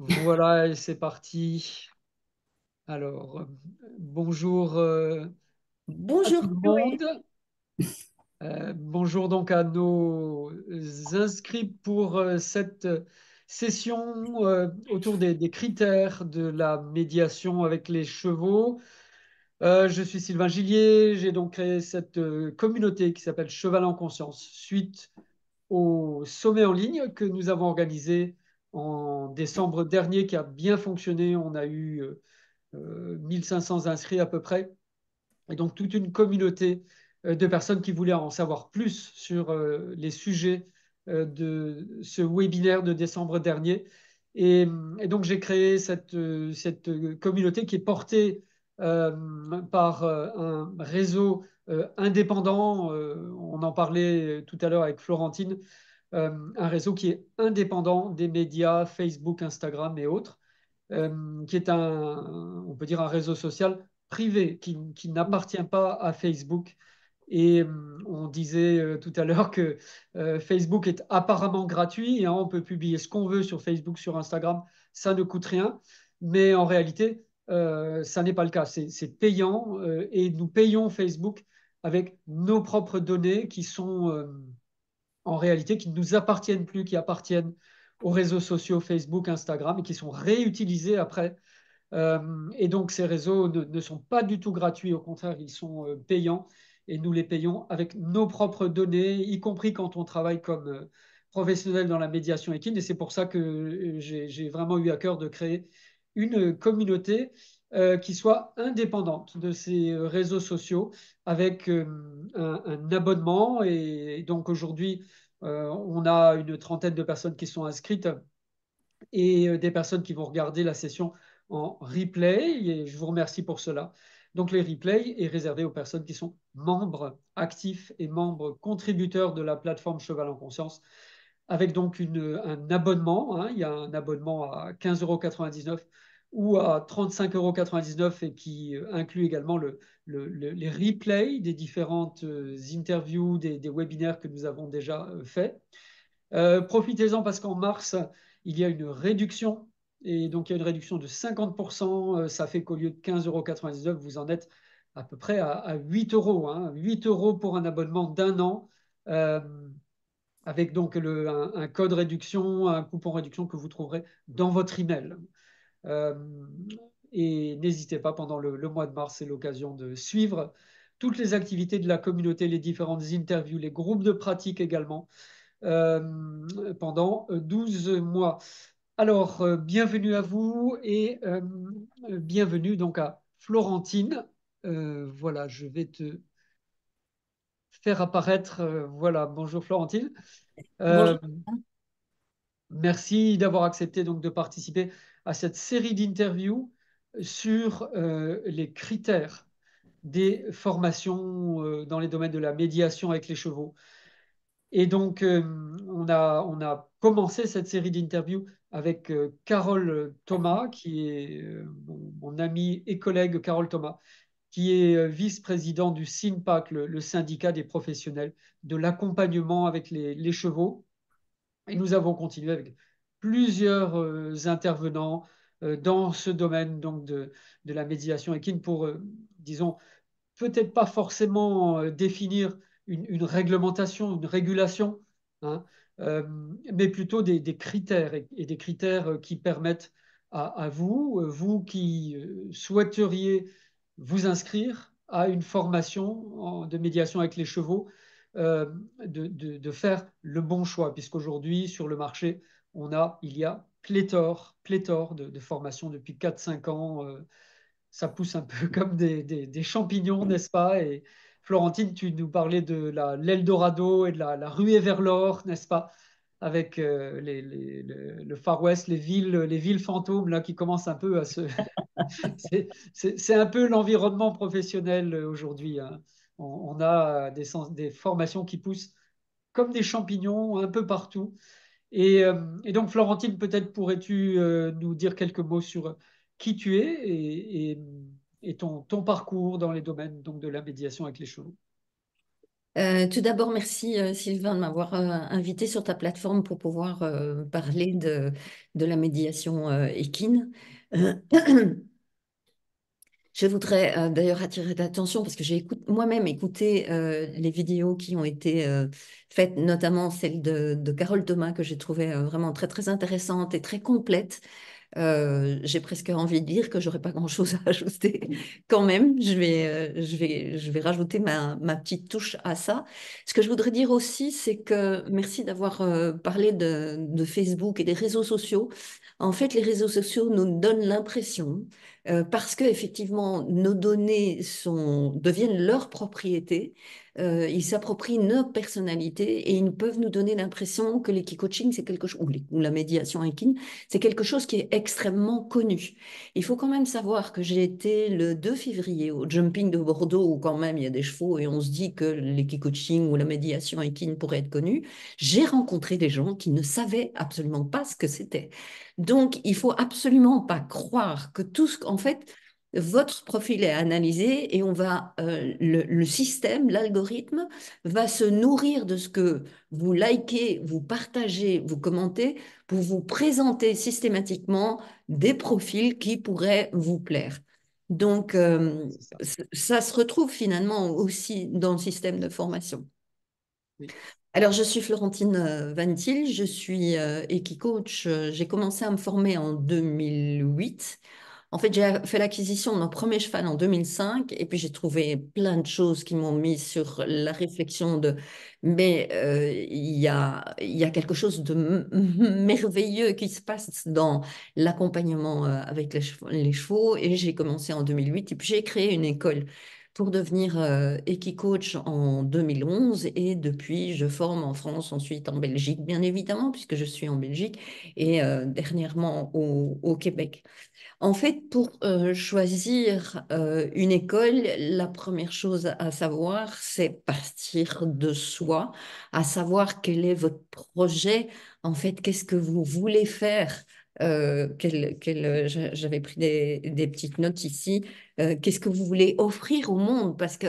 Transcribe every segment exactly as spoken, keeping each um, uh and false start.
Voilà, c'est parti. Alors, bonjour. Euh, bonjour à tout le monde. Euh, bonjour donc à nos inscrits pour euh, cette session euh, autour des, des critères de la médiation avec les chevaux. Euh, je suis Sylvain Gillier, j'ai donc créé cette euh, communauté qui s'appelle Cheval en Conscience suite au sommet en ligne que nous avons organisé en décembre dernier, qui a bien fonctionné. On a eu euh, mille cinq cents inscrits à peu près, et donc toute une communauté de personnes qui voulaient en savoir plus sur euh, les sujets euh, de ce webinaire de décembre dernier. Et, et donc j'ai créé cette, cette communauté qui est portée euh, par un réseau euh, indépendant, euh, on en parlait tout à l'heure avec Florentine, Euh, un réseau qui est indépendant des médias, Facebook, Instagram et autres, euh, qui est un, on peut dire, un réseau social privé, qui, qui n'appartient pas à Facebook. Et euh, on disait euh, tout à l'heure que euh, Facebook est apparemment gratuit, et hein, on peut publier ce qu'on veut sur Facebook, sur Instagram, ça ne coûte rien, mais en réalité, euh, ça n'est pas le cas, c'est payant, euh, et nous payons Facebook avec nos propres données qui sont... Euh, en réalité, qui ne nous appartiennent plus, qui appartiennent aux réseaux sociaux Facebook, Instagram, et qui sont réutilisés après. Euh, et donc, ces réseaux ne, ne sont pas du tout gratuits, au contraire, ils sont euh, payants, et nous les payons avec nos propres données, y compris quand on travaille comme euh, professionnel dans la médiation équine. Et c'est pour ça que euh, j'ai vraiment eu à cœur de créer une communauté euh, qui soit indépendante de ces réseaux sociaux, avec euh, un, un abonnement. Et, et donc aujourd'hui, euh, on a une trentaine de personnes qui sont inscrites et euh, des personnes qui vont regarder la session en replay, et je vous remercie pour cela. Donc les replays est réservé aux personnes qui sont membres actifs et membres contributeurs de la plateforme Cheval en Conscience, avec donc une, un abonnement, hein. Il y a un abonnement à quinze euros quatre-vingt-dix-neuf ou à trente-cinq euros quatre-vingt-dix-neuf, et qui inclut également le, le, le, les replays des différentes interviews, des, des webinaires que nous avons déjà faits. Euh, profitez-en, parce qu'en mars, il y a une réduction, et donc il y a une réduction de cinquante pour cent, ça fait qu'au lieu de quinze euros quatre-vingt-dix-neuf, vous en êtes à peu près à, à huit euros, hein. huit euros pour un abonnement d'un an, euh, avec donc le, un, un code réduction, un coupon réduction que vous trouverez dans votre email. Euh, et n'hésitez pas, pendant le, le mois de mars, c'est l'occasion de suivre toutes les activités de la communauté, les différentes interviews, les groupes de pratique également, euh, pendant douze mois. Alors, euh, bienvenue à vous, et euh, bienvenue donc à Florentine. Euh, voilà, je vais te... faire apparaître, euh, voilà, bonjour Florentine. Euh, bonjour. Merci d'avoir accepté donc de participer à cette série d'interviews sur euh, les critères des formations euh, dans les domaines de la médiation avec les chevaux. Et donc, euh, on, a, on a commencé cette série d'interviews avec euh, Carole Thomas, qui est euh, mon, mon amie et collègue Carole Thomas, qui est vice-président du CINPAC, le, le syndicat des professionnels de l'accompagnement avec les, les chevaux. Et nous avons continué avec plusieurs euh, intervenants euh, dans ce domaine donc de, de la médiation équine pour, euh, disons, peut-être pas forcément euh, définir une, une réglementation, une régulation, hein, euh, mais plutôt des, des critères, et, et des critères qui permettent à, à vous, vous qui souhaiteriez vous inscrire à une formation de médiation avec les chevaux, euh, de, de, de faire le bon choix, puisqu'aujourd'hui, sur le marché, on a, il y a pléthore, pléthore de, de formations depuis quatre cinq ans. Euh, ça pousse un peu comme des, des, des champignons, n'est-ce pas? Et Florentine, tu nous parlais de l'Eldorado et de la, la ruée vers l'or, n'est-ce pas? Avec euh, les, les, les, le Far West, les villes, les villes fantômes là, qui commencent un peu à se... C'est un peu l'environnement professionnel aujourd'hui, hein. On, on a des, sens, des formations qui poussent comme des champignons un peu partout. Et, et donc, Florentine, peut-être pourrais-tu nous dire quelques mots sur qui tu es et, et, et ton, ton parcours dans les domaines donc, de la médiation avec les chevaux. Euh, tout d'abord, merci euh, Sylvain de m'avoir euh, invité sur ta plateforme pour pouvoir euh, parler de, de la médiation euh, équine. Euh, Je voudrais euh, d'ailleurs attirer l'attention parce que j'ai moi-même écouté euh, les vidéos qui ont été euh, faites, notamment celle de, de Carole Thomas, que j'ai trouvée euh, vraiment très, très intéressante et très complète. Euh, j'ai presque envie de dire que j'aurais pas grand-chose à ajouter quand même. Je vais, euh, je vais, je vais rajouter ma, ma petite touche à ça. Ce que je voudrais dire aussi, c'est que merci d'avoir euh, parlé de, de Facebook et des réseaux sociaux. En fait, les réseaux sociaux nous donnent l'impression, euh, parce que effectivement nos données sont, deviennent leur propriété, euh, ils s'approprient nos personnalités et ils peuvent nous donner l'impression que l'équicoaching, c'est quelque chose, ou, ou la médiation équine, c'est quelque chose qui est extrêmement connu. Il faut quand même savoir que j'ai été le deux février au jumping de Bordeaux, où quand même il y a des chevaux et on se dit que l'équicoaching ou la médiation équine pourrait être connue. J'ai rencontré des gens qui ne savaient absolument pas ce que c'était. Donc, il ne faut absolument pas croire que tout ce qu'en fait, votre profil est analysé et on va, euh, le, le système, l'algorithme, va se nourrir de ce que vous likez, vous partagez, vous commentez pour vous présenter systématiquement des profils qui pourraient vous plaire. Donc, euh, ça. ça se retrouve finalement aussi dans le système de formation. Oui. Alors, je suis Florentine Van Thiel, je suis euh, équicoach. J'ai commencé à me former en deux mille huit. En fait, j'ai fait l'acquisition de mon premier cheval en deux mille cinq et puis j'ai trouvé plein de choses qui m'ont mis sur la réflexion de « mais euh, il y a, il y a quelque chose de merveilleux qui se passe dans l'accompagnement avec les chevaux, les chevaux ». Et j'ai commencé en deux mille huit et puis j'ai créé une école pour devenir euh, équicoach en deux mille onze et depuis je forme en France, ensuite en Belgique bien évidemment puisque je suis en Belgique et euh, dernièrement au, au Québec. En fait, pour euh, choisir euh, une école, la première chose à savoir, c'est partir de soi, à savoir quel est votre projet, en fait, qu'est-ce que vous voulez faire. Euh, quel, quel, j'avais pris des, des petites notes ici, euh, qu'est-ce que vous voulez offrir au monde, parce qu'il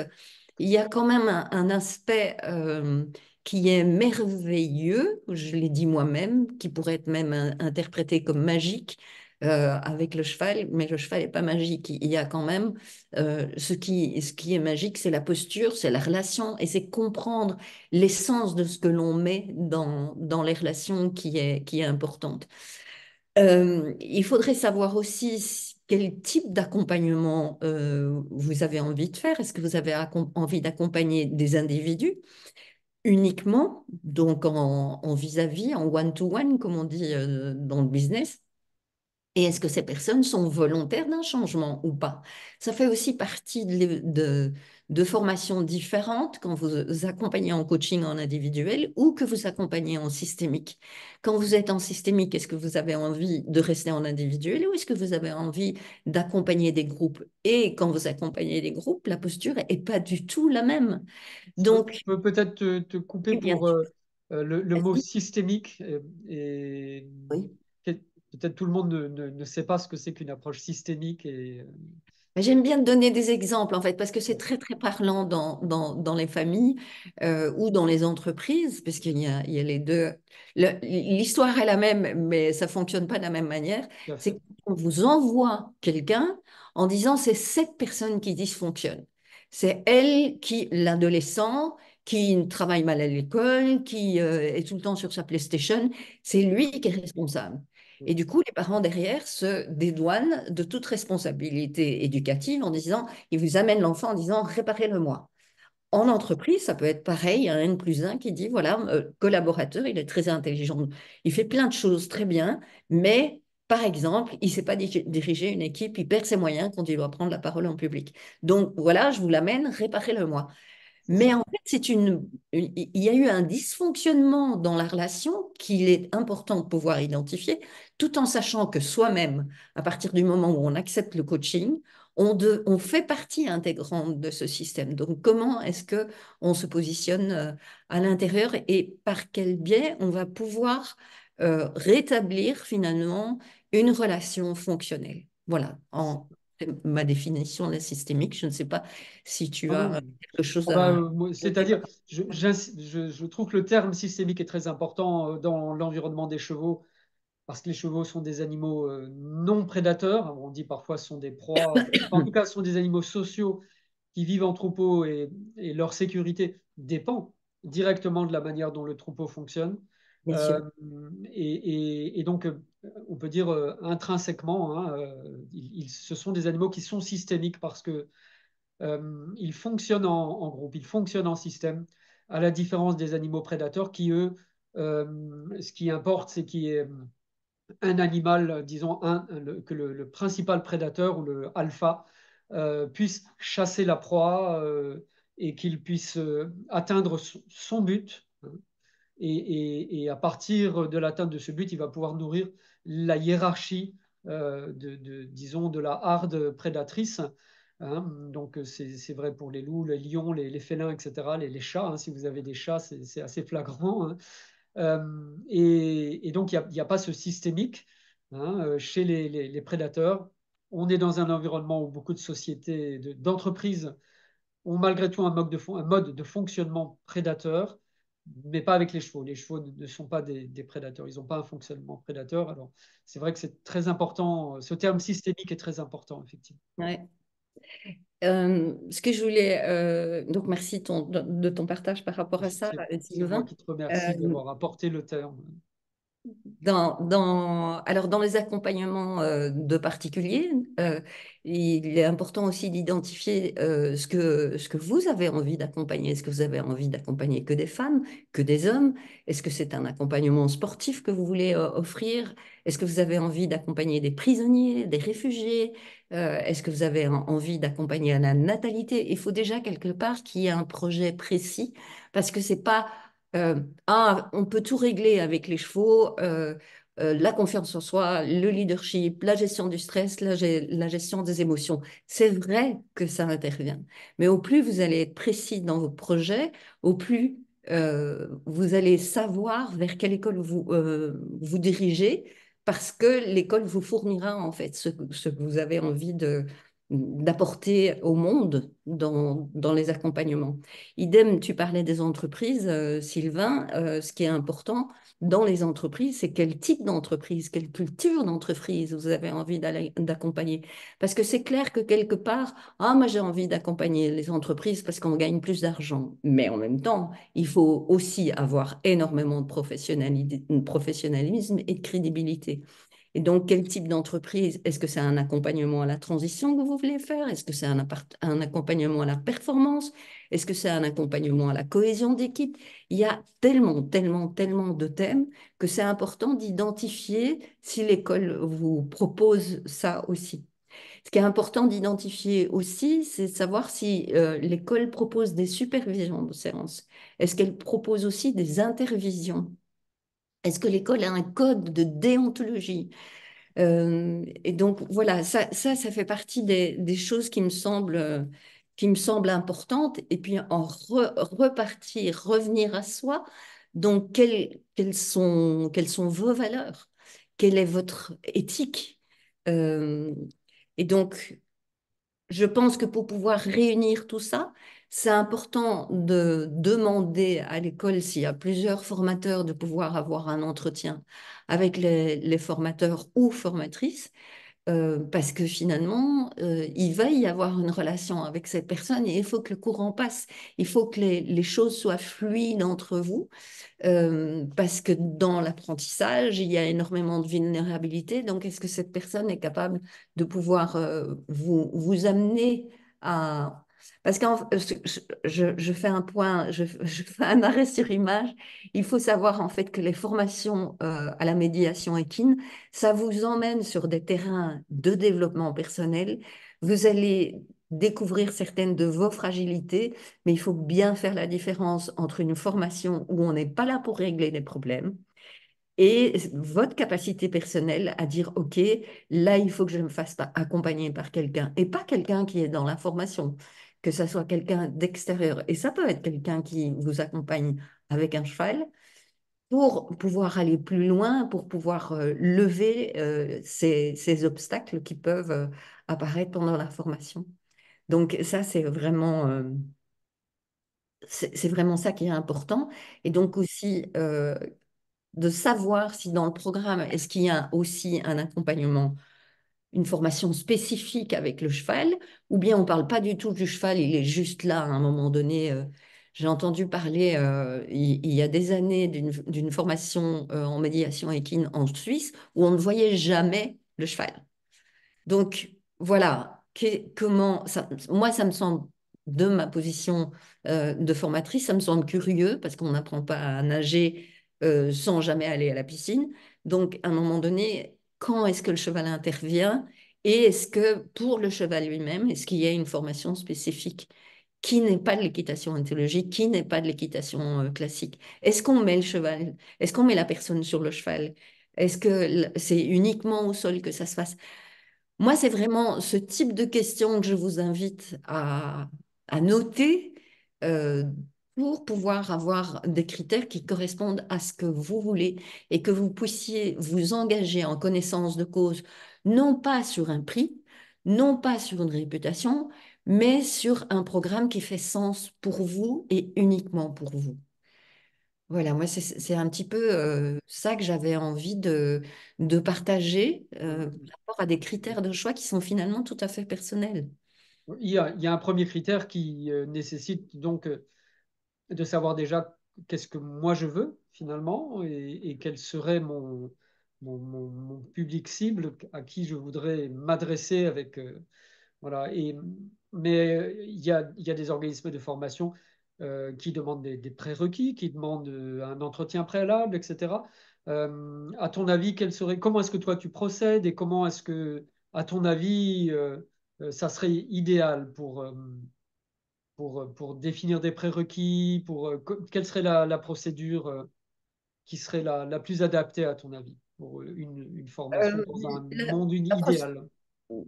y a quand même un, un aspect euh, qui est merveilleux, je l'ai dit moi-même, qui pourrait être même interprété comme magique euh, avec le cheval, mais le cheval n'est pas magique, il y a quand même euh, ce qui, ce qui est magique, c'est la posture, c'est la relation, et c'est comprendre l'essence de ce que l'on met dans, dans les relations qui est, qui est importante. Euh, il faudrait savoir aussi quel type d'accompagnement euh, vous avez envie de faire. Est-ce que vous avez envie d'accompagner des individus uniquement, donc en vis-à-vis, en one-to-one, -one, comme on dit euh, dans le business? Et est-ce que ces personnes sont volontaires d'un changement ou pas? Ça fait aussi partie de, de, de formations différentes quand vous accompagnez en coaching en individuel ou que vous accompagnez en systémique. Quand vous êtes en systémique, est-ce que vous avez envie de rester en individuel ou est-ce que vous avez envie d'accompagner des groupes? Et quand vous accompagnez des groupes, la posture n'est pas du tout la même. Donc, je peux peut-être te, te couper pour euh, le, le mot systémique. Et... Oui. Peut-être tout le monde ne, ne, ne sait pas ce que c'est qu'une approche systémique. Et... J'aime bien donner des exemples, en fait, parce que c'est très, très parlant dans, dans, dans les familles euh, ou dans les entreprises, parce qu'il y a, il y a les deux. L'histoire est la même, mais ça ne fonctionne pas de la même manière. C'est qu'on vous envoie quelqu'un en disant « c'est cette personne qui dysfonctionne ». C'est elle qui, l'adolescent, qui travaille mal à l'école, qui euh, est tout le temps sur sa PlayStation, c'est lui qui est responsable. Et du coup, les parents derrière se dédouanent de toute responsabilité éducative en disant, ils vous amènent l'enfant en disant, réparez-le-moi. En entreprise, ça peut être pareil, il y a un N plus un qui dit, voilà, euh, collaborateur, il est très intelligent, il fait plein de choses très bien, mais par exemple, il ne sait pas diriger une équipe, il perd ses moyens quand il doit prendre la parole en public. Donc voilà, je vous l'amène, réparez-le-moi. Mais en fait, c'est une, une, il y a eu un dysfonctionnement dans la relation qu'il est important de pouvoir identifier, tout en sachant que soi-même, à partir du moment où on accepte le coaching, on, de, on fait partie intégrante de ce système. Donc, comment est-ce qu'on se positionne à l'intérieur et par quel biais on va pouvoir euh, rétablir finalement une relation fonctionnelle. Voilà, en, ma définition de la systémique. Je ne sais pas si tu as ah, quelque chose à... Bah, c'est-à-dire, je, je, je trouve que le terme systémique est très important dans l'environnement des chevaux, parce que les chevaux sont des animaux non prédateurs. On dit parfois sont des proies, en tout cas sont des animaux sociaux qui vivent en troupeau, et, et leur sécurité dépend directement de la manière dont le troupeau fonctionne. Euh, et, et, et donc, on peut dire euh, intrinsèquement, hein, euh, ils, ils, ce sont des animaux qui sont systémiques parce qu'ils euh, fonctionnent en, en groupe, ils fonctionnent en système, à la différence des animaux prédateurs qui, eux, euh, ce qui importe, c'est qu'il y ait un animal, disons, un, le, que le, le principal prédateur ou le alpha euh, puisse chasser la proie euh, et qu'il puisse euh, atteindre son, son but. Et, et, et à partir de l'atteinte de ce but, il va pouvoir nourrir la hiérarchie, euh, de, de, disons, de la harde prédatrice. Hein. Donc, c'est vrai pour les loups, les lions, les, les félins, et cetera, les, les chats. Hein. Si vous avez des chats, c'est assez flagrant. Hein. Euh, et, et donc, il n'y a, a pas ce systémique, hein, chez les, les, les prédateurs. On est dans un environnement où beaucoup de sociétés, d'entreprises, de, ont malgré tout un mode de, un mode de fonctionnement prédateur, mais pas avec les chevaux. Les chevaux ne sont pas des, des prédateurs, ils n'ont pas un fonctionnement prédateur. Alors, c'est vrai que c'est très important, ce terme systémique est très important, effectivement. Ouais. Euh, ce que je voulais, euh, donc merci ton, de ton partage par rapport à ça, Sylvain. Moi qui te remercie euh, d'avoir apporté le terme. Dans, dans, alors dans les accompagnements euh, de particuliers, euh, il est important aussi d'identifier euh, ce que, ce que vous avez envie d'accompagner. Est-ce que vous avez envie d'accompagner que des femmes, que des hommes? Est-ce que c'est un accompagnement sportif que vous voulez euh, offrir? Est-ce que vous avez envie d'accompagner des prisonniers, des réfugiés? euh, Est-ce que vous avez envie d'accompagner à la natalité? Il faut déjà quelque part qu'il y ait un projet précis, parce que c'est pas... Euh, ah, on peut tout régler avec les chevaux, euh, euh, la confiance en soi, le leadership, la gestion du stress, la, la gestion des émotions. C'est vrai que ça intervient, mais au plus vous allez être précis dans vos projets, au plus euh, vous allez savoir vers quelle école vous euh, vous dirigez, parce que l'école vous fournira en fait ce, ce que vous avez envie de d'apporter au monde dans, dans les accompagnements. Idem, tu parlais des entreprises, euh, Sylvain, euh, ce qui est important dans les entreprises, c'est quel type d'entreprise, quelle culture d'entreprise vous avez envie d'accompagner. Parce que c'est clair que quelque part, ah, moi j'ai envie d'accompagner les entreprises parce qu'on gagne plus d'argent. Mais en même temps, il faut aussi avoir énormément de professionnalisme et de crédibilité. Et donc, quel type d'entreprise? Est-ce que c'est un accompagnement à la transition que vous voulez faire? Est-ce que c'est un, un accompagnement à la performance? Est-ce que c'est un accompagnement à la cohésion d'équipe? Il y a tellement, tellement, tellement de thèmes que c'est important d'identifier si l'école vous propose ça aussi. Ce qui est important d'identifier aussi, c'est de savoir si euh, l'école propose des supervisions de séances. Est-ce qu'elle propose aussi des intervisions? Est-ce que l'école a un code de déontologie? euh, Et donc, voilà, ça, ça, ça fait partie des, des choses qui me semblent, qui me semblent importantes. Et puis, en re, repartir, revenir à soi, donc, quelles, quelles, sont, quelles sont vos valeurs? Quelle est votre éthique? euh, Et donc, je pense que pour pouvoir réunir tout ça, c'est important de demander à l'école, s'il y a plusieurs formateurs, de pouvoir avoir un entretien avec les, les formateurs ou formatrices, euh, parce que finalement, euh, il va y avoir une relation avec cette personne et il faut que le courant passe, il faut que les, les choses soient fluides entre vous, euh, parce que dans l'apprentissage, il y a énormément de vulnérabilité, donc est-ce que cette personne est capable de pouvoir euh, vous, vous amener à... Parce que je, je fais un point, je, je fais un arrêt sur image. Il faut savoir en fait que les formations euh, à la médiation équine, ça vous emmène sur des terrains de développement personnel. Vous allez découvrir certaines de vos fragilités, mais il faut bien faire la différence entre une formation où on n'est pas là pour régler les problèmes et votre capacité personnelle à dire, OK, là, il faut que je me fasse accompagner par quelqu'un, et pas quelqu'un qui est dans la formation, que ça soit quelqu'un d'extérieur. Et ça peut être quelqu'un qui vous accompagne avec un cheval pour pouvoir aller plus loin, pour pouvoir lever euh, ces, ces obstacles qui peuvent apparaître pendant la formation. Donc ça, c'est vraiment, euh, c'est vraiment ça qui est important. Et donc aussi, euh, de savoir si dans le programme, est-ce qu'il y a aussi un accompagnement, une formation spécifique avec le cheval, ou bien on ne parle pas du tout du cheval, il est juste là à un moment donné. Euh, j'ai entendu parler euh, il, il y a des années d'une formation euh, en médiation équine en Suisse où on ne voyait jamais le cheval. Donc voilà, que, comment ça, moi ça me semble, de ma position euh, de formatrice, ça me semble curieux parce qu'on n'apprend pas à nager euh, sans jamais aller à la piscine. Donc à un moment donné, quand est-ce que le cheval intervient et est-ce que pour le cheval lui-même, est-ce qu'il y a une formation spécifique qui n'est pas de l'équitation éthologique, qui n'est pas de l'équitation classique? Est-ce qu'on met le cheval? Est-ce qu'on met la personne sur le cheval? Est-ce que c'est uniquement au sol que ça se passe? Moi, c'est vraiment ce type de questions que je vous invite à, à noter euh, pour pouvoir avoir des critères qui correspondent à ce que vous voulez et que vous puissiez vous engager en connaissance de cause, non pas sur un prix, non pas sur une réputation, mais sur un programme qui fait sens pour vous et uniquement pour vous. Voilà, moi, c'est un petit peu euh, ça que j'avais envie de, de partager euh, par rapport à des critères de choix qui sont finalement tout à fait personnels. Il y a, il y a un premier critère qui euh, nécessite donc... Euh... de savoir déjà qu'est-ce que moi je veux finalement et, et quel serait mon, mon, mon, mon public cible à qui je voudrais m'adresser avec euh, voilà. Et, mais il y a, y a des organismes de formation euh, qui demandent des, des prérequis, qui demandent un entretien préalable, et cetera. Euh, à ton avis, quel serait, comment est-ce que toi tu procèdes et comment est-ce que, à ton avis, euh, ça serait idéal pour... Euh, Pour, pour définir des prérequis, pour, quelle serait la, la procédure qui serait la, la plus adaptée à ton avis pour une, une formation euh, dans un la, monde la idéal?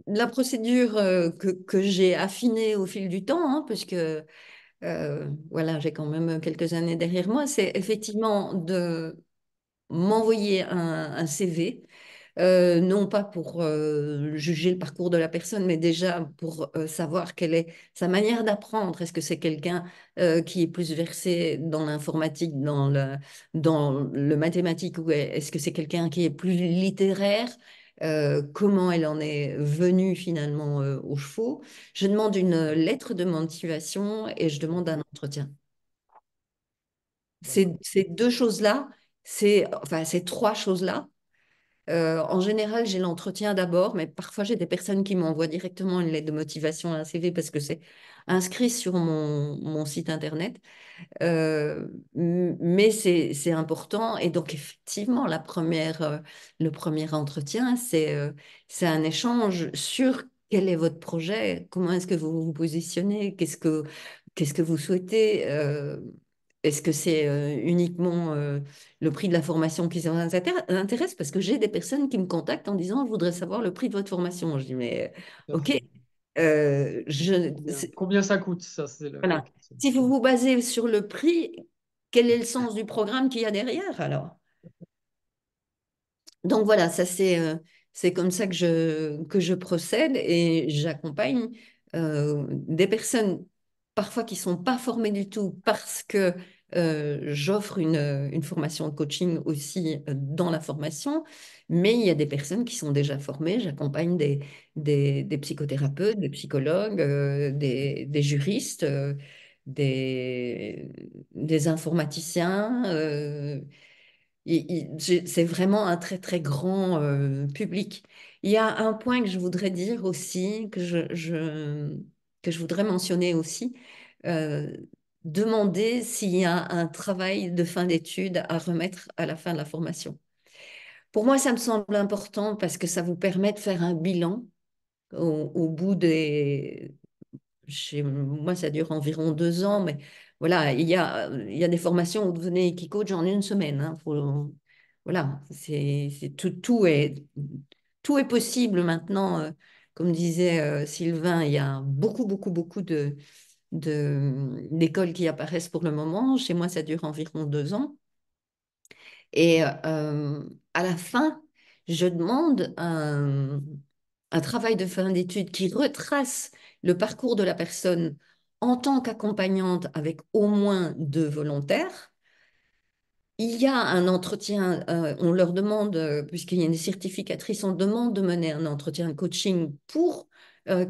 La procédure que, que j'ai affinée au fil du temps, hein, parce que euh, voilà, j'ai quand même quelques années derrière moi, c'est effectivement de m'envoyer un, un C V. Euh, non pas pour euh, juger le parcours de la personne, mais déjà pour euh, savoir quelle est sa manière d'apprendre. Est-ce que c'est quelqu'un euh, qui est plus versé dans l'informatique, dans le, dans le mathématique, ou est-ce que c'est quelqu'un qui est plus littéraire? Euh, comment elle en est venue finalement euh, aux chevaux? Je demande une lettre de motivation et je demande un entretien. Ces, ces deux choses-là, enfin ces trois choses-là, Euh, en général, j'ai l'entretien d'abord, mais parfois j'ai des personnes qui m'envoient directement une lettre de motivation à un C V parce que c'est inscrit sur mon, mon site internet. Euh, mais c'est important. Et donc, effectivement, la première, euh, le premier entretien, c'est euh, c'est un échange sur quel est votre projet, comment est-ce que vous vous positionnez, qu'est-ce que, qu'est-ce que vous souhaitez euh, Est-ce que c'est euh, uniquement euh, le prix de la formation qui s'intéresse? Parce que j'ai des personnes qui me contactent en disant « je voudrais savoir le prix de votre formation ». Je dis « mais ok, euh, je… » combien, combien ça coûte ça, le... voilà. Si vous vous basez sur le prix, quel est le sens du programme qu'il y a derrière alors? Donc voilà, ça c'est euh, c'est comme ça que je, que je procède et j'accompagne euh, des personnes parfois qui ne sont pas formés du tout parce que euh, j'offre une, une formation de coaching aussi dans la formation, mais il y a des personnes qui sont déjà formées, j'accompagne des, des, des psychothérapeutes, des psychologues, euh, des, des juristes, euh, des, des informaticiens, euh, c'est vraiment un très très grand euh, public. Il y a un point que je voudrais dire aussi, que je... je que je voudrais mentionner aussi, euh, demander s'il y a un travail de fin d'études à remettre à la fin de la formation. Pour moi, ça me semble important parce que ça vous permet de faire un bilan au, au bout des... Chez moi, ça dure environ deux ans, mais voilà, il y a, il y a des formations où vous venez et qui coach en une semaine. Hein, faut, voilà, c'est, c'est tout, tout, est, tout est possible maintenant. Euh, Comme disait euh, Sylvain, il y a beaucoup, beaucoup, beaucoup de, de, d'écoles qui apparaissent pour le moment. Chez moi, ça dure environ deux ans. Et euh, à la fin, je demande un, un travail de fin d'études qui retrace le parcours de la personne en tant qu'accompagnante avec au moins deux volontaires. Il y a un entretien, euh, on leur demande, euh, puisqu'il y a une certificatrice, on demande de mener un entretien coaching pour euh,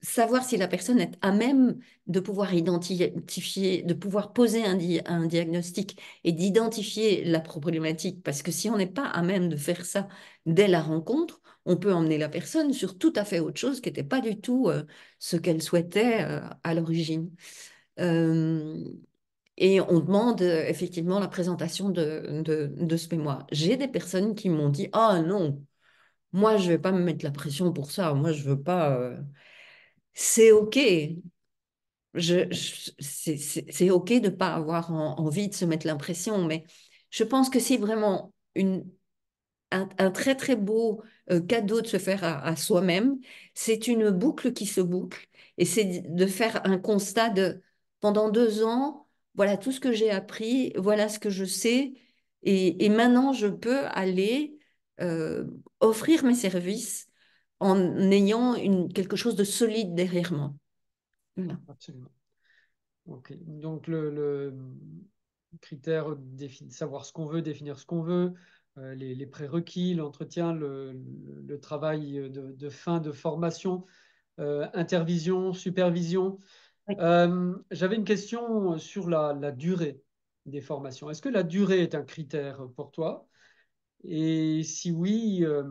savoir si la personne est à même de pouvoir identifier, de pouvoir poser un, di un diagnostic et d'identifier la problématique. Parce que si on n'est pas à même de faire ça dès la rencontre, on peut emmener la personne sur tout à fait autre chose qui n'était pas du tout euh, ce qu'elle souhaitait euh, à l'origine. Euh... Et on demande effectivement la présentation de, de, de ce mémoire. J'ai des personnes qui m'ont dit « Ah non, moi je ne vais pas me mettre la pression pour ça, moi je ne veux pas... Euh... » C'est OK. Je, je, c'est OK de ne pas avoir en, envie de se mettre la pression, mais je pense que c'est vraiment une, un, un très très beau cadeau de se faire à, à soi-même. C'est une boucle qui se boucle et c'est de faire un constat de « pendant deux ans, voilà tout ce que j'ai appris, voilà ce que je sais, et, et maintenant je peux aller euh, offrir mes services en ayant une, quelque chose de solide derrière moi. » Voilà. Absolument. Okay. Donc le, le critère défi- savoir ce qu'on veut, définir ce qu'on veut, euh, les, les prérequis, l'entretien, le, le, le travail de, de fin de formation, euh, intervision, supervision. Oui. Euh, j'avais une question sur la, la durée des formations. Est-ce que la durée est un critère pour toi? Et si oui, euh,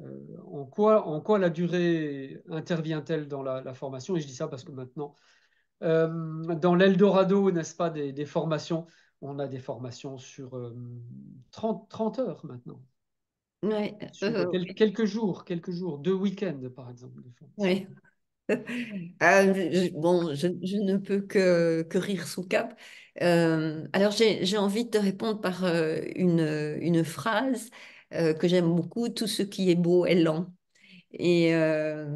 euh, en quoi, en quoi la durée intervient-elle dans la, la formation? Et je dis ça parce que maintenant, euh, dans l'Eldorado, n'est-ce pas, des, des formations, on a des formations sur euh, trente heures maintenant. Oui. Sur euh, quel, oui. Quelques jours, quelques jours, deux week-ends par exemple. Oui. Euh, bon, je, je ne peux que, que rire sous cap. Euh, alors, j'ai envie de te répondre par euh, une, une phrase euh, que j'aime beaucoup, « Tout ce qui est beau est lent ». Et euh,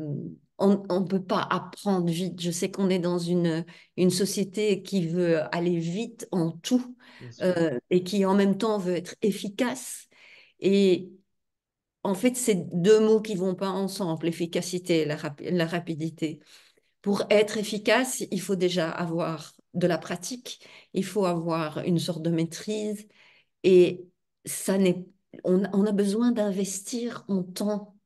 on ne peut pas apprendre vite. Je sais qu'on est dans une, une société qui veut aller vite en tout euh, et qui, en même temps, veut être efficace. Et en fait, c'est deux mots qui ne vont pas ensemble, l'efficacité et la, rap la rapidité. Pour être efficace, il faut déjà avoir de la pratique, il faut avoir une sorte de maîtrise et ça n'est, on, on a besoin d'investir en temps.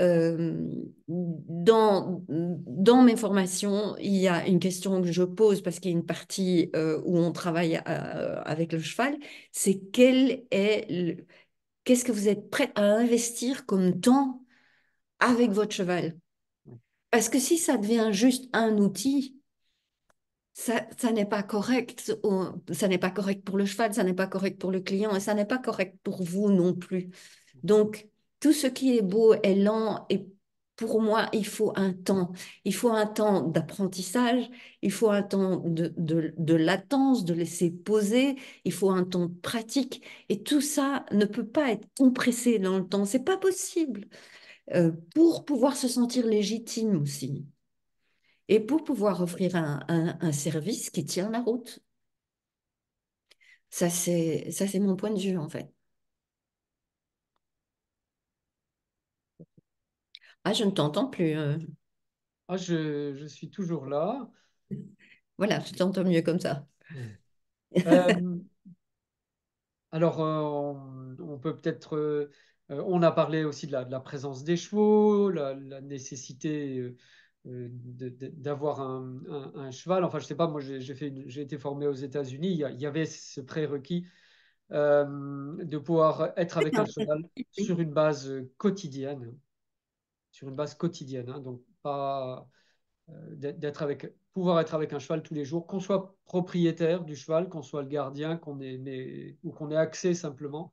Euh, dans, dans mes formations, il y a une question que je pose parce qu'il y a une partie euh, où on travaille à, avec le cheval, c'est quel est... le, qu'est-ce que vous êtes prêt à investir comme temps avec votre cheval? Parce que si ça devient juste un outil, ça, ça n'est pas correct. Ça n'est pas correct pour le cheval, ça n'est pas correct pour le client et ça n'est pas correct pour vous non plus. Donc, tout ce qui est beau est lent et pour moi, il faut un temps. Il faut un temps d'apprentissage, il faut un temps de, de, de latence, de laisser poser, il faut un temps de pratique. Et tout ça ne peut pas être compressé dans le temps. Ce n'est pas possible. Euh, pour pouvoir se sentir légitime aussi. Et pour pouvoir offrir un, un, un service qui tient la route. Ça, c'est ça, c'est mon point de vue, en fait. Ah, je ne t'entends plus. Ah, je, je suis toujours là. Voilà, je t'entends mieux comme ça. Euh, alors, euh, on, on peut peut-être... Euh, on a parlé aussi de la, de la présence des chevaux, la, la nécessité euh, d'avoir un, un, un cheval. Enfin, je ne sais pas, moi, j'ai été formé aux États-Unis. Il, il y avait ce prérequis euh, de pouvoir être avec un cheval sur une base quotidienne. sur une base quotidienne, hein, donc pas euh, d'être avec, pouvoir être avec un cheval tous les jours, qu'on soit propriétaire du cheval, qu'on soit le gardien, qu'on ait, mais, ou qu'on ait accès simplement.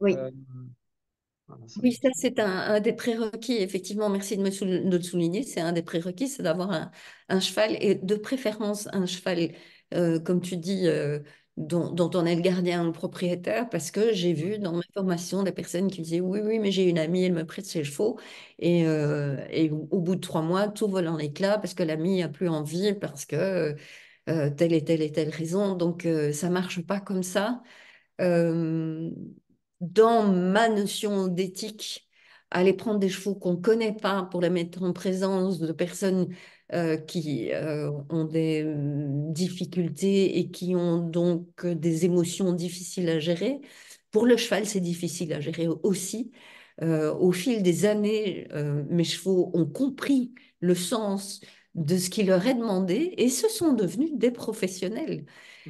Oui, euh, voilà, ça, oui, ça c'est un, un des prérequis, effectivement, merci de me sou de le souligner, c'est un des prérequis, c'est d'avoir un, un cheval, et de préférence un cheval, euh, comme tu dis, euh, Dont, dont on est le gardien ou le propriétaire, parce que j'ai vu dans ma formation des personnes qui disaient « oui, oui, mais j'ai une amie, elle me prête ses chevaux ». Et, euh, et au, au bout de trois mois, tout vole en éclats parce que l'amie n'a plus envie, parce que euh, telle et telle et telle raison. Donc, euh, ça ne marche pas comme ça. Euh, dans ma notion d'éthique, aller prendre des chevaux qu'on ne connaît pas pour les mettre en présence de personnes euh, qui euh, ont des difficultés et qui ont donc des émotions difficiles à gérer. Pour le cheval, c'est difficile à gérer aussi. Euh, au fil des années, euh, mes chevaux ont compris le sens de ce qui leur est demandé et se sont devenus des professionnels.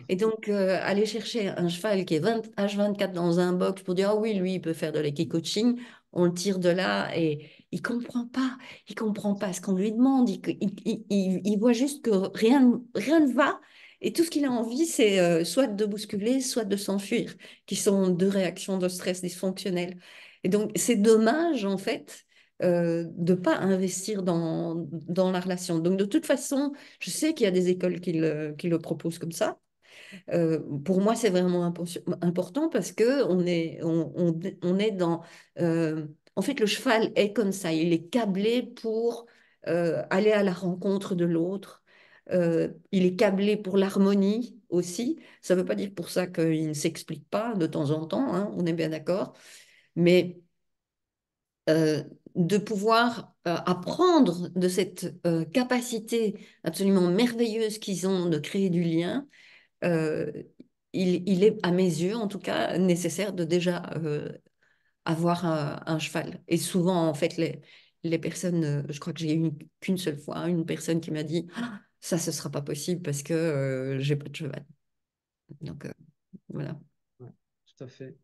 Et donc, euh, aller chercher un cheval qui est vingt, H vingt-quatre dans un box pour dire « Ah oui, lui, il peut faire de l'équicoaching », on le tire de là et il ne comprend pas, il ne comprend pas ce qu'on lui demande, il, il, il, il voit juste que rien, rien ne va et tout ce qu'il a envie, c'est euh, soit de bousculer, soit de s'enfuir, qui sont deux réactions de stress dysfonctionnelles. Et donc, c'est dommage, en fait, Euh, de ne pas investir dans, dans la relation. Donc, de toute façon, je sais qu'il y a des écoles qui le, qui le proposent comme ça. Euh, pour moi, c'est vraiment impo important parce qu'on est, on, on, on est dans... Euh, en fait, le cheval est comme ça. Il est câblé pour euh, aller à la rencontre de l'autre. Euh, il est câblé pour l'harmonie aussi. Ça ne veut pas dire pour ça qu'il ne s'explique pas de temps en temps. Hein, on est bien d'accord. Mais... Euh, de pouvoir euh, apprendre de cette euh, capacité absolument merveilleuse qu'ils ont de créer du lien, euh, il, il est, à mes yeux en tout cas, nécessaire de déjà euh, avoir un, un cheval. Et souvent, en fait, les, les personnes, euh, je crois que j'ai eu qu'une seule fois, hein, une personne qui m'a dit ah, « ça, ce ne sera pas possible parce que euh, j'ai pas de cheval ». Donc, euh, voilà. Ouais, tout à fait.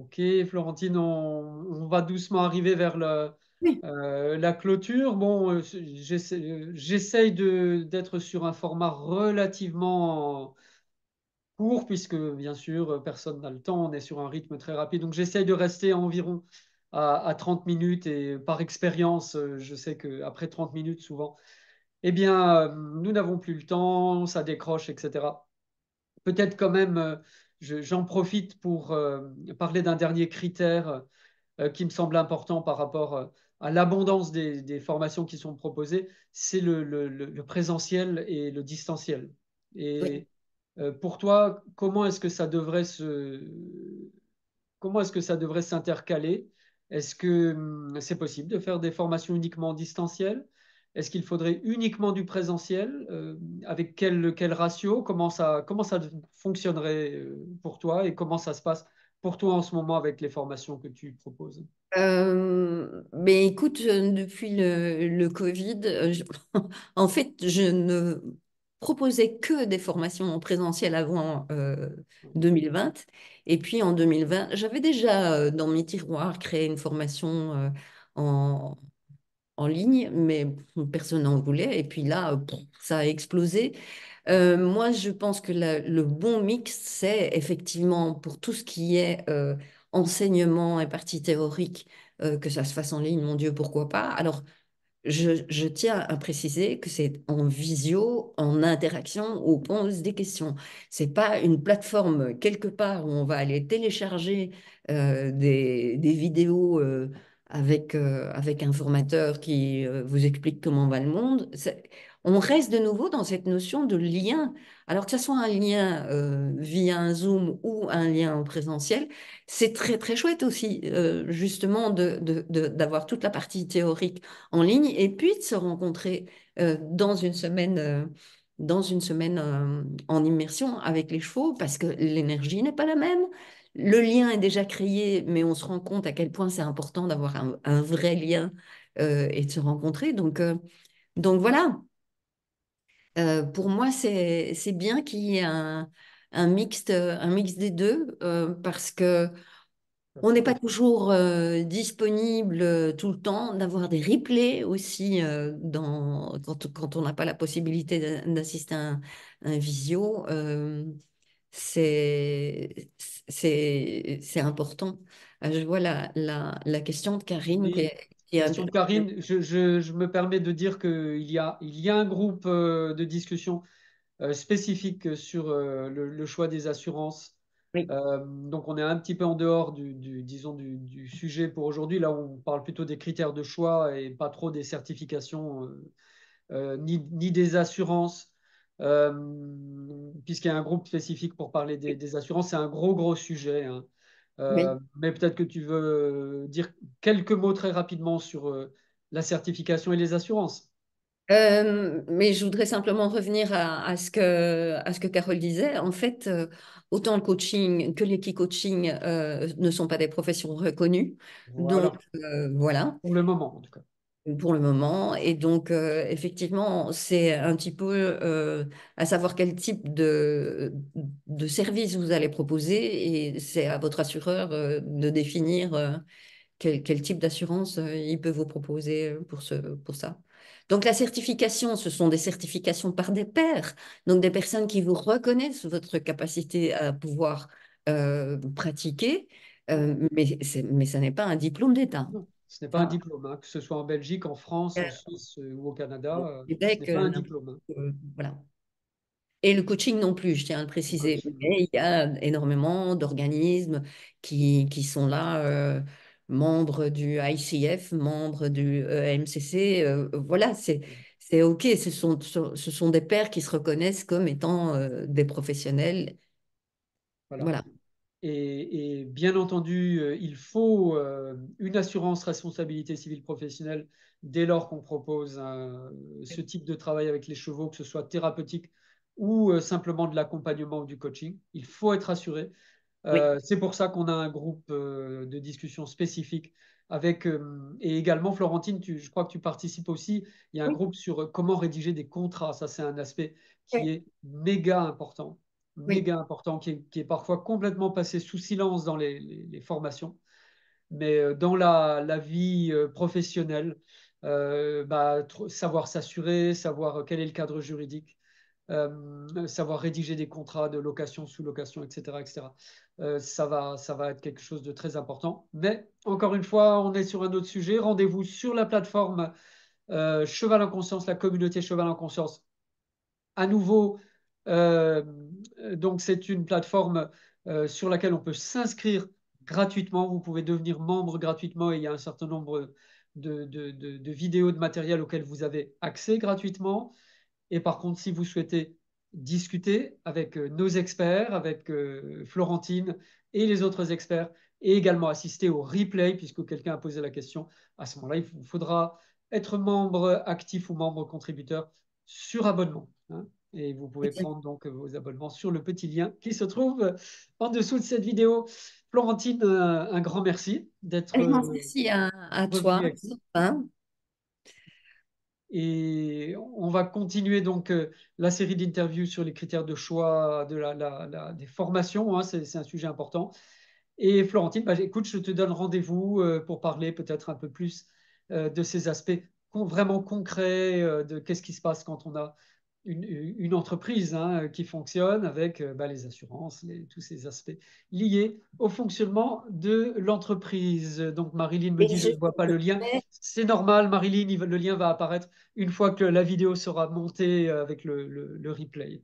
Ok, Florentine, on, on va doucement arriver vers la, oui. euh, la clôture. Bon, j'essaye d'être sur un format relativement court, puisque bien sûr, personne n'a le temps, on est sur un rythme très rapide. Donc, j'essaye de rester environ à, à trente minutes et par expérience, je sais qu'après trente minutes, souvent, eh bien, nous n'avons plus le temps, ça décroche, et cetera. Peut-être quand même... J'en profite pour euh, parler d'un dernier critère euh, qui me semble important par rapport euh, à l'abondance des, des formations qui sont proposées, c'est le, le, le présentiel et le distanciel. Et oui. euh, pour toi, comment est-ce que ça devrait se, comment est-ce que ça devrait s'intercaler? Est-ce que hum, c'est possible de faire des formations uniquement en distanciel? Est-ce qu'il faudrait uniquement du présentiel? euh, Avec quel, quel ratio? Comment ça, comment ça fonctionnerait pour toi? Et comment ça se passe pour toi en ce moment avec les formations que tu proposes? euh, Mais écoute, depuis le, le Covid, je, en fait, je ne proposais que des formations en présentiel avant euh, deux mille vingt. Et puis en deux mille vingt, j'avais déjà dans mes tiroirs créé une formation euh, en... en ligne, mais personne n'en voulait. Et puis là, ça a explosé. Euh, moi, je pense que la, le bon mix, c'est effectivement pour tout ce qui est euh, enseignement et partie théorique, euh, que ça se fasse en ligne, mon Dieu, pourquoi pas. Alors, je, je tiens à préciser que c'est en visio, en interaction, où on pose des questions. Ce n'est pas une plateforme quelque part où on va aller télécharger euh, des, des vidéos euh, Avec, euh, avec un formateur qui euh, vous explique comment va le monde, on reste de nouveau dans cette notion de lien. Alors que ce soit un lien euh, via un Zoom ou un lien en présentiel, c'est très très chouette aussi, euh, justement, de, de, de, d'avoir toute la partie théorique en ligne et puis de se rencontrer euh, dans une semaine, euh, dans une semaine euh, en immersion avec les chevaux, parce que l'énergie n'est pas la même. Le lien est déjà créé, mais on se rend compte à quel point c'est important d'avoir un, un vrai lien euh, et de se rencontrer. Donc, euh, donc voilà, euh, pour moi, c'est bien qu'il y ait un, un, mixte, un mix des deux, euh, parce que on n'est pas toujours euh, disponible euh, tout le temps, d'avoir des replays aussi euh, dans, quand, quand on n'a pas la possibilité d'assister à un, un visio. Euh, C'est important. Je vois la, la, la question de Karine. Oui, qui est, qui question de Karine, je, je, je me permets de dire qu'il y a, il y a un groupe de discussion spécifique sur le, le choix des assurances. Oui. Euh, donc, on est un petit peu en dehors du, du, disons du, du sujet pour aujourd'hui. Là, on parle plutôt des critères de choix et pas trop des certifications euh, euh, ni, ni des assurances. Euh, puisqu'il y a un groupe spécifique pour parler des, des assurances, c'est un gros, gros sujet. Hein. Euh, oui. Mais peut-être que tu veux dire quelques mots très rapidement sur euh, la certification et les assurances. Euh, mais je voudrais simplement revenir à, à, ce que, à ce que Carole disait. En fait, euh, autant le coaching que l'équicoaching euh, ne sont pas des professions reconnues. Voilà. Donc, euh, voilà. Pour le moment, en tout cas. Pour le moment. Et donc, euh, effectivement, c'est un petit peu euh, à savoir quel type de, de service vous allez proposer. Et c'est à votre assureur euh, de définir euh, quel, quel type d'assurance euh, il peut vous proposer pour, ce, pour ça. Donc, la certification, ce sont des certifications par des pairs, donc des personnes qui vous reconnaissent votre capacité à pouvoir euh, pratiquer, euh, mais, mais ça n'est pas un diplôme d'État. Ce n'est pas ah. un diplôme, hein, que ce soit en Belgique, en France, euh, en Suisse euh, ou au Canada, euh, Québec, ce n'est pas un diplôme. Euh, voilà. Et le coaching non plus, je tiens à le préciser. Mais il y a énormément d'organismes qui, qui sont là, euh, membres du I C F, membres du euh, M C C, euh, voilà, c'est OK, ce sont, ce sont des pairs qui se reconnaissent comme étant euh, des professionnels. Voilà. voilà. Et, et bien entendu, il faut euh, une assurance responsabilité civile professionnelle dès lors qu'on propose un, ce type de travail avec les chevaux, que ce soit thérapeutique ou euh, simplement de l'accompagnement ou du coaching. Il faut être assuré. Oui. Euh, c'est pour ça qu'on a un groupe euh, de discussion spécifique avec, euh, et également Florentine, tu, je crois que tu participes aussi, il y a un oui. groupe sur comment rédiger des contrats, ça c'est un aspect qui oui. est méga important, méga oui. important, qui est, qui est parfois complètement passé sous silence dans les, les, les formations, mais dans la, la vie professionnelle, euh, bah, savoir s'assurer, savoir quel est le cadre juridique, Euh, savoir rédiger des contrats de location, sous-location, et cetera, et cetera. Euh, ça va, ça va être quelque chose de très important. Mais encore une fois, on est sur un autre sujet. Rendez-vous sur la plateforme euh, Cheval en Conscience, la communauté Cheval en Conscience. À nouveau, euh, donc c'est une plateforme euh, sur laquelle on peut s'inscrire gratuitement. Vous pouvez devenir membre gratuitement et il y a un certain nombre de, de, de, de vidéos, de matériel auxquelles vous avez accès gratuitement. Et par contre, si vous souhaitez discuter avec nos experts, avec euh, Florentine et les autres experts, et également assister au replay, puisque quelqu'un a posé la question, à ce moment-là, il vous faudra être membre actif ou membre contributeur sur abonnement. Hein, et vous pouvez prendre donc vos abonnements sur le petit lien qui se trouve en dessous de cette vidéo. Florentine, un, un grand merci d'être... Un grand merci à, à toi. Et on va continuer donc euh, la série d'interviews sur les critères de choix de la, la, la, des formations, hein, c'est un sujet important. Et Florentine, bah, écoute, je te donne rendez-vous euh, pour parler peut-être un peu plus euh, de ces aspects con, vraiment concrets, euh, de qu'est-ce qui se passe quand on a une, une entreprise hein, qui fonctionne avec euh, bah, les assurances, les, tous ces aspects liés au fonctionnement de l'entreprise. Donc Marilyn me dit je ne vois pas le lien. C'est normal, Marilyn, le lien va apparaître une fois que la vidéo sera montée avec le, le, le replay.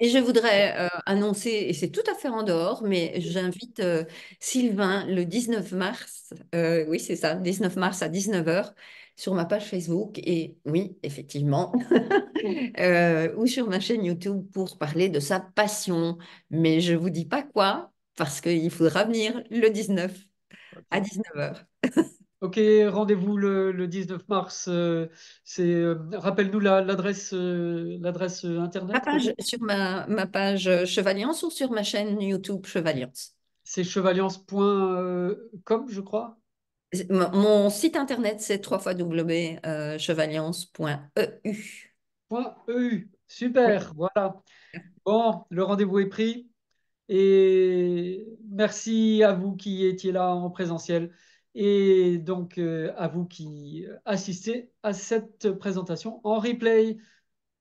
Et je voudrais euh, annoncer, et c'est tout à fait en dehors, mais j'invite euh, Sylvain le dix-neuf mars, euh, oui c'est ça, dix-neuf mars à dix-neuf heures, sur ma page Facebook, et oui, effectivement, euh, ou sur ma chaîne YouTube pour parler de sa passion. Mais je ne vous dis pas quoi, parce qu'il faudra venir le dix-neuf okay. à dix-neuf heures. Ok, rendez-vous le, le dix-neuf mars. Euh, euh, Rappelle-nous l'adresse la, euh, l'adresse Internet. Ma page, sur ma, ma page Chevalliance ou sur ma chaîne YouTube Chevalliance. C'est chevalliance point com, je crois. Mon site internet, c'est w w w point chevalliance point e u. Super, oui. Voilà. Bon, le rendez-vous est pris. Et merci à vous qui étiez là en présentiel et donc euh, à vous qui assistez à cette présentation en replay.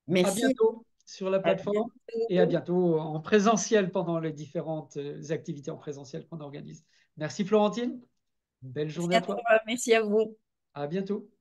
Merci. À bientôt sur la plateforme et à bientôt en présentiel pendant les différentes activités en présentiel qu'on organise. Merci Florentine. Belle journée à toi. Merci à vous. À bientôt.